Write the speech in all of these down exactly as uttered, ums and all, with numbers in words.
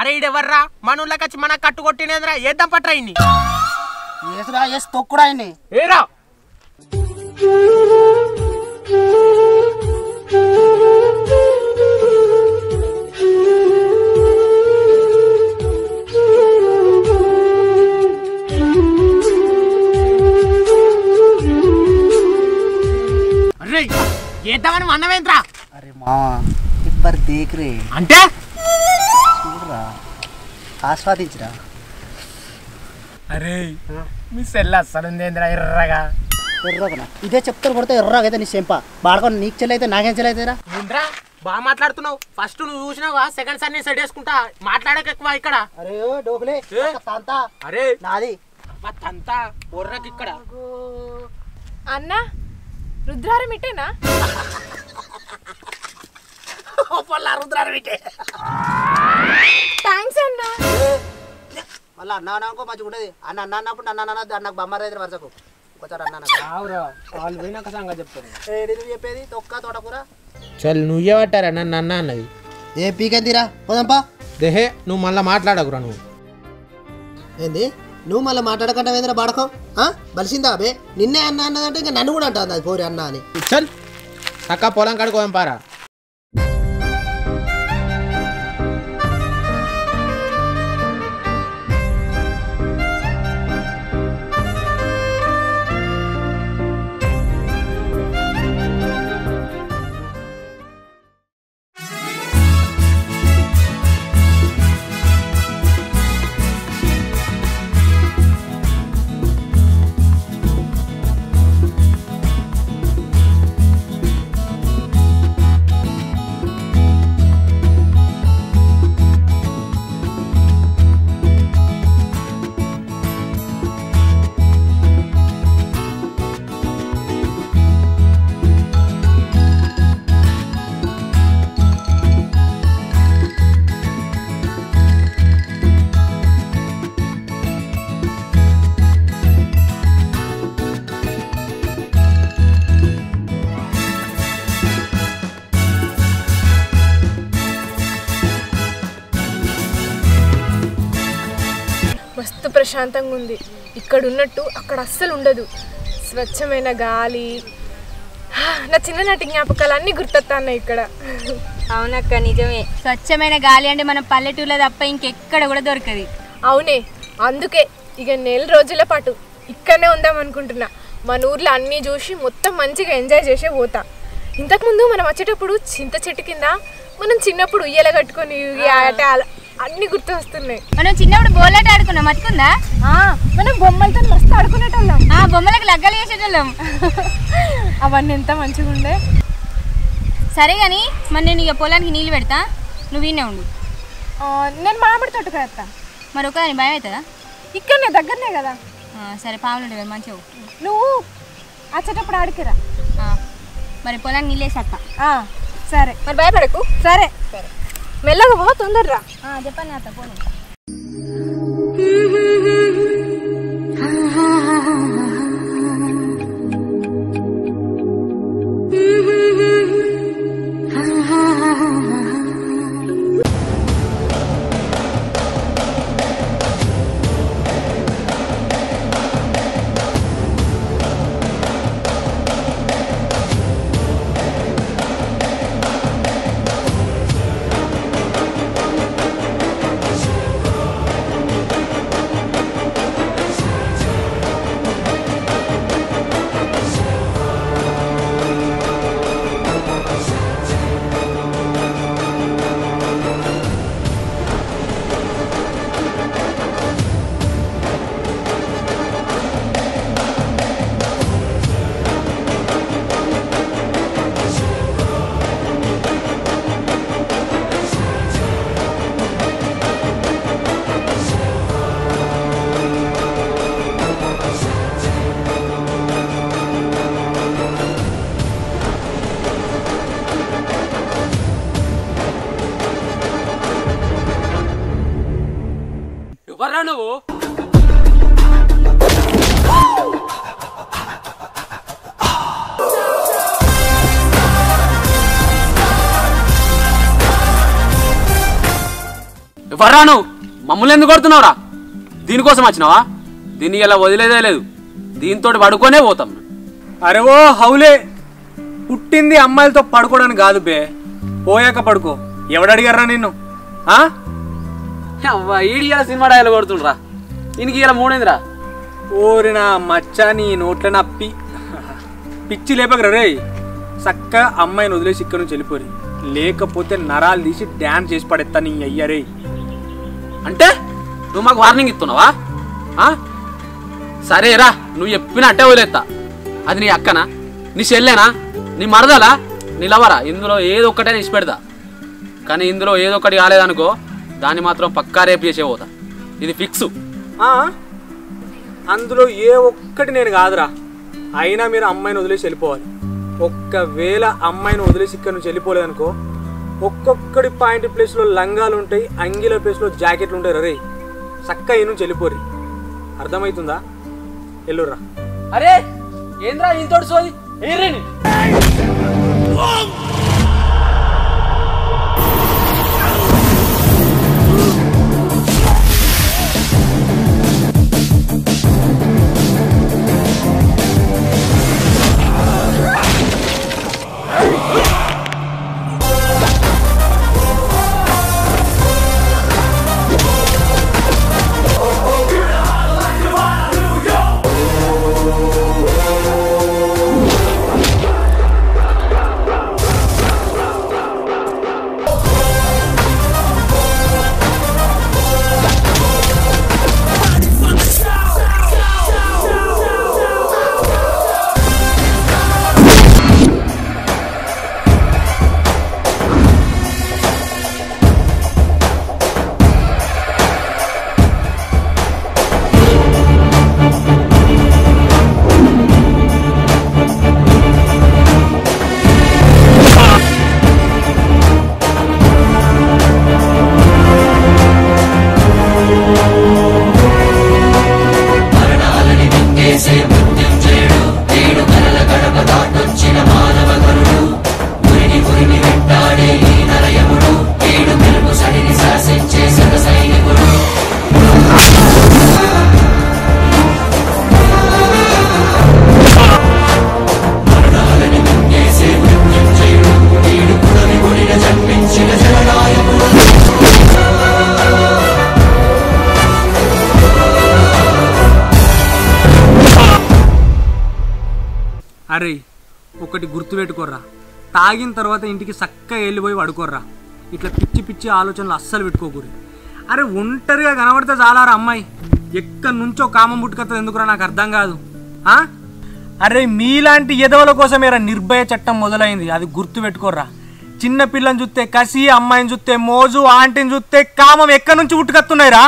అరే ఇడెవర్రా మనోళ్ళకచ్చి మన కట్టు కొట్టినేంద్రా ఏద్దాం పట్రా ఇన్ని ఏస్రా ఏస్ తొక్కుడా ఇన్ని ఏరా అరే ఏద్దామని మనమేంద్రా అరే మావా ఇబ్బర్ దేఖ్ రే అంటే ఆస్వాదించరా అరే మీ సెల్ల సలందేంద్ర ఎర్రగా ఎర్రగా ఇదే చెప్తారు కొడతా ఎర్రగా అయితే నీ చెంపా బాడకొని నీకు చెల్లైతే నాకేం చెల్లైతేరా ఏంద్రా బా మాట్లాడుతున్నావు ఫస్ట్ నువ్వు చూసినావా సెకండ్ సార్ నేను సెట్ చేసుకుంటా మాట్లాడక ఎక్కువ ఇక్కడ అరే డోగలే తాంతా అరే నాది మా తాంతా ఎర్రకి ఇక్కడ అన్న రుద్రారం ఇటేనా ఓపల్ల రుద్రారం ఇటే థాంక్స్ అన్న మళ్ళా అన్న నాకు మంచిగా ఉండదు అన్న అన్న అన్నప్పుడు అన్న అన్న నాకు బొమ్మ రైతులు వరుసకు ఒకసారి అన్న కావురా వాళ్ళు పోయినాక సంగ చెప్తారు ఏది నువ్వు చెప్పేది తొక్క తోటకూర చల్ నువ్వు ఏమంటారా నన్ను అన్న అన్నది ఏ పీకందిరా పోదాంపా దేహే నువ్వు మళ్ళీ మాట్లాడకురా నువ్వు ఏంది నువ్వు మళ్ళీ మాట్లాడకంటే ఏందిరా బాడకం బలిసిందా అబే నిన్నే అన్న అన్నదంటే ఇంకా నన్ను కూడా అంటుంది అది పోరి అన్న అని చల్ తక్క పొలం కడుకోం పారా మస్తు ప్రశాంతంగా ఉంది ఇక్కడ ఉన్నట్టు అక్కడ అస్సలు ఉండదు స్వచ్ఛమైన గాలి నా చిన్ననాటి జ్ఞాపకాలన్నీ గుర్తొస్తాయి ఇక్కడ అవునక్క నిజమే స్వచ్ఛమైన గాలి అంటే మన పల్లెటూరులో తప్ప ఇంకెక్కడ కూడా దొరకదు అవునే అందుకే ఇక నెల రోజుల పాటు ఇక్కడనే ఉందాం అనుకుంటున్నా మన ఊర్లో అన్నీ చూసి మొత్తం మంచిగా ఎంజాయ్ చేసే పోతా ఇంతకుముందు మనం వచ్చేటప్పుడు చింత చెట్టు కింద మనం చిన్నప్పుడు ఉయ్యాల కట్టుకొని ఆట అన్ని గుర్తు వస్తున్నాయి మనం చిన్నప్పుడు గోలాట ఆడుకున్నాం మట్టుకుందా మనం బొమ్మలతో మస్తు ఆడుకునేటోళ్ళం ఆ బొమ్మలకు లగ్గలు వేసేటోళ్ళం అవన్నీ ఎంత మంచిగా ఉండే సరే కానీ మరి నేను ఇక పొలానికి నీళ్ళు పెడతా నువ్వు ఈయనే ఉండు నేను మామిడి తోటకు వేస్తా మరొక భయం అవుతుందా ఇక్కడనే దగ్గరనే కదా సరే పావులు కదా మంచిగా నువ్వు వచ్చేటప్పుడు ఆడుకురా మరి పొలానికి నీళ్ళు వేసేస్తా సరే మరి భయపడకు సరే సరే మెల్లగా పో తొందరరా చెప్పండి అత్త పోను ఎవర్రా నువ్వు మమ్మల్ని ఎందుకు కొడుతున్నావురా? దీనికోసం వచ్చినావా? దీన్ని ఇలా వదిలేదే లేదు, దీంతో పడుకోనే పోతాం. అరే ఓ హౌలే, పుట్టింది అమ్మాయిలతో పడుకోవడానికి కాదు బే, పోయాక పడుకో. ఎవడడిగారా నిన్ను? ఈడి ఇలా సినిమా డైలాగ్ కొడుతుండ్రా, ఈయనకి ఇలా మూడేందిరా? ఓరి నా మచ్చా, నీ నోట్ల నప్పి పిచ్చి లేపకరా రే. చక్కగా అమ్మాయిని వదిలేసి ఇక్కడ నుంచి వెళ్ళిపోయి, లేకపోతే నరాలు తీసి డ్యాన్స్ చేసి పడేస్తా నీ అయ్యా రే. అంటే నువ్వు మాకు వార్నింగ్ ఇస్తున్నావా? సరేరా, నువ్వు చెప్పిన అట్టే వదిలేస్తా. అది నీ అక్కనా, నీ చెల్లెనా, నీ మరదలా, నీ లవరా, ఇందులో ఏదో ఒక్కటే ఇచ్చి పెడతా. కానీ ఇందులో ఏదో ఒకటి కాలేదనుకో, దాన్ని మాత్రం పక్కా రేపు చేసే పోతా, ఇది ఫిక్స్. అందులో ఏ ఒక్కటి నేను కాదురా. అయినా మీరు అమ్మాయిని వదిలేసి వెళ్ళిపోవాలి. ఒక్కవేళ అమ్మాయిని వదిలేసి ఇక్కడ నుంచి వెళ్ళిపోలేదనుకో, ఒక్కొక్కడి పాయింట్ ప్లేస్లో లంగాలు ఉంటాయి, అంగిల ప్లేస్లో జాకెట్లు ఉంటాయి. రరే చక్క ఈ నుంచి వెళ్ళిపోరి, అర్థమవుతుందా? ఎల్లుర్రా. అరే ఏంద్రా ఇంతోటి సోది? అరే ఒకటి గుర్తుపెట్టుకోర్రా, తాగిన తర్వాత ఇంటికి చక్కగా వెళ్ళిపోయి పడుకోర్రా. ఇట్లా పిచ్చి పిచ్చి ఆలోచనలు అస్సలు పెట్టుకోకూరి. అరే ఒంటరిగా కనబడితే చాలారా అమ్మాయి, ఎక్కడి నుంచో కామం పుట్టుకొస్తుంది ఎందుకురా నాకు అర్థం కాదు. అరే మీలాంటి ఎదవల కోసమేరా నిర్భయ చట్టం మొదలైంది, అది గుర్తుపెట్టుకోర్రా. చిన్న పిల్లని చూస్తే కసి, అమ్మాయిని చూస్తే మోజు, ఆంటీని చూస్తే కామం ఎక్కడి నుంచి పుట్టుకొస్తున్నాయిరా?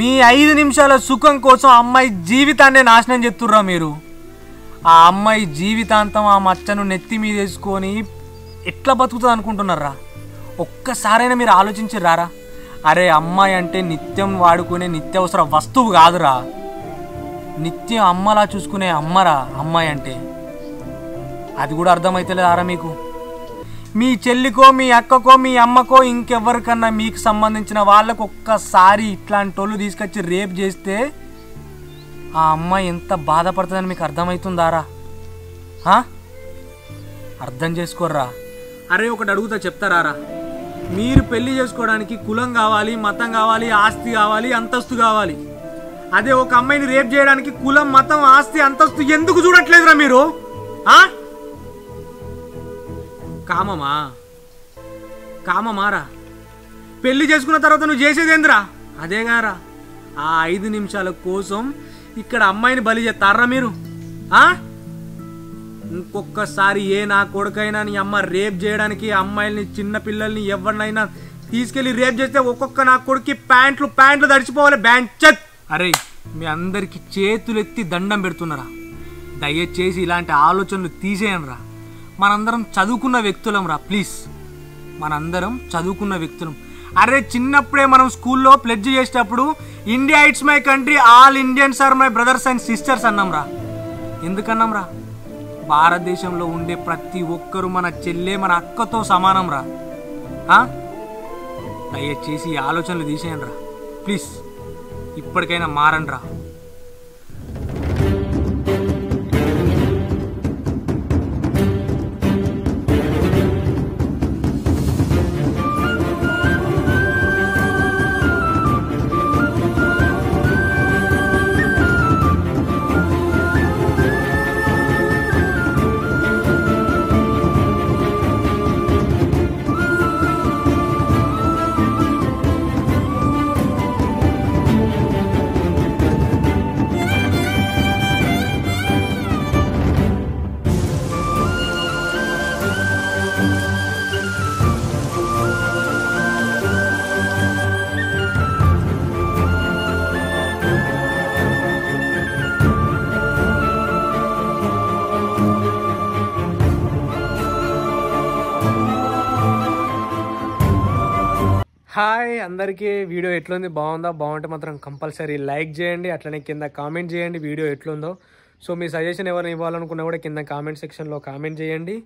మీ ఐదు నిమిషాల సుఖం కోసం అమ్మాయి జీవితాన్నే నాశనం చేస్తుర్రా మీరు. ఆ అమ్మాయి జీవితాంతం ఆ మచ్చను నెత్తి మీద వేసుకొని ఎట్లా బతుకుతుంది అనుకుంటున్నారా? ఒక్కసారైనా మీరు ఆలోచించి రారా. అరే అమ్మాయి అంటే నిత్యం వాడుకునే నిత్యావసర వస్తువు కాదురా, నిత్యం అమ్మలా చూసుకునే అమ్మరా అమ్మాయి అంటే. అది కూడా అర్థమైతలేదారా మీకు? మీ చెల్లికో, మీ అక్కకో, మీ అమ్మకో, ఇంకెవరికన్నా మీకు సంబంధించిన వాళ్ళకు ఒక్కసారి ఇట్లాంటి వాళ్ళు తీసుకొచ్చి రేప్ చేస్తే ఆ అమ్మాయి ఎంత బాధపడుతుందని మీకు అర్థమవుతుందారా? అర్థం చేసుకోర్రా. అరే ఒకటి అడుగుతా చెప్తారారా, మీరు పెళ్లి చేసుకోవడానికి కులం కావాలి, మతం కావాలి, ఆస్తి కావాలి, అంతస్తు కావాలి. అదే ఒక అమ్మాయిని రేప్ చేయడానికి కులం, మతం, ఆస్తి, అంతస్తు ఎందుకు చూడట్లేదురా మీరు? కామమా కామమారా? పెళ్లి చేసుకున్న తర్వాత నువ్వు చేసేదేంద్రా? అదేగారా, ఆ ఐదు నిమిషాల కోసం ఇక్కడ అమ్మాయిని బలి చేస్తారా మీరు? ఇంకొకసారి ఏ నా కొడుకైనా నీ అమ్మ రేప్ చేయడానికి అమ్మాయిల్ని, చిన్నపిల్లల్ని ఎవరినైనా తీసుకెళ్ళి రేప్ చేస్తే ఒక్కొక్క నా కొడుక్కి ప్యాంట్లు ప్యాంట్లు తడిచిపోవాలి బ్యాంచత్. అరే మీ అందరికీ చేతులెత్తి దండం పెడుతున్నారా, దయచేసి ఇలాంటి ఆలోచనలు తీసేయండిరా. మనందరం చదువుకున్న వ్యక్తులం రా, ప్లీజ్, మనందరం చదువుకున్న వ్యక్తులం. అరే చిన్నప్పుడే మనం స్కూల్లో ప్లెడ్జ్ చేసేటప్పుడు India it's my country, all Indians are my brothers and sisters అన్నాం రా. ఎందుకన్నాం రా? భారతదేశంలో ఉండే ప్రతి ఒక్కరూ మన చెల్లె, మన అక్కతో సమానం రా. దయచేసి ఆలోచనలు తీసేయండిరా ప్లీజ్, ఇప్పటికైనా మారండిరా. హాయ్ అందరికీ, వీడియో ఎట్లుంది, బాగుందా? బాగుంటే మాత్రం కంపల్సరీ లైక్ చేయండి, అట్లనే కింద కామెంట్ చేయండి వీడియో ఎట్లుందో. సో మీ సజెషన్ ఎవరిని ఇవ్వాలనుకున్నా కూడా కింద కామెంట్ సెక్షన్లో కామెంట్ చేయండి.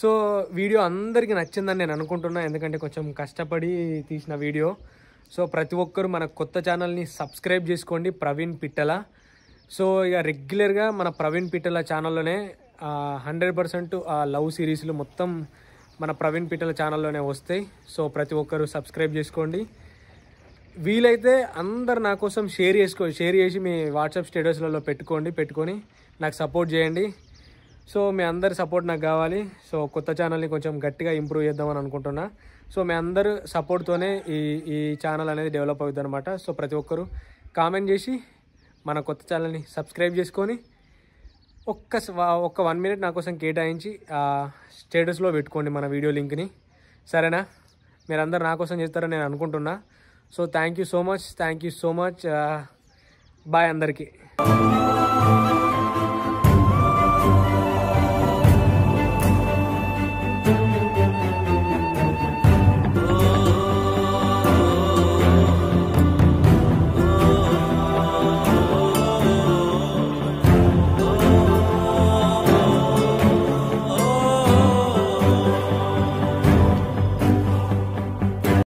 సో వీడియో అందరికీ నచ్చిందని నేను అనుకుంటున్నాను, ఎందుకంటే కొంచెం కష్టపడి తీసిన వీడియో. సో ప్రతి ఒక్కరు మన కొత్త ఛానల్ని సబ్స్క్రైబ్ చేసుకోండి, ప్రవీణ్ పిట్టల. సో ఇక రెగ్యులర్గా మన ప్రవీణ్ పిట్టల ఛానల్లోనే హండ్రెడ్ పర్సెంట్ లవ్ సిరీస్లు మొత్తం మన ప్రవీణ్ పిట్టల ఛానల్లోనే వస్తాయి. సో ప్రతి ఒక్కరు సబ్స్క్రైబ్ చేసుకోండి, వీలైతే అందరు నా కోసం షేర్ చేసుకో షేర్ చేసి మీ వాట్సాప్ స్టేటస్లలో పెట్టుకోండి, పెట్టుకొని నాకు సపోర్ట్ చేయండి. సో మీ అందరి సపోర్ట్ నాకు కావాలి. సో కొత్త ఛానల్ని కొంచెం గట్టిగా ఇంప్రూవ్ చేద్దామని అనుకుంటున్నా. సో మీ అందరు సపోర్ట్తోనే ఈ ఈ ఛానల్ అనేది డెవలప్ అవుతుంది అనమాట. సో ప్రతి ఒక్కరు కామెంట్ చేసి మన కొత్త ఛానల్ని సబ్స్క్రైబ్ చేసుకొని ఒక్క ఒక్క వన్ మినిట్ నా కోసం కేటాయించి స్టేటస్లో పెట్టుకోండి మన వీడియో లింక్ని, సరేనా? మీరందరూ నా కోసం చేస్తారని నేను అనుకుంటున్నా. So thank you so much, thank you so much, bye అందరికీ.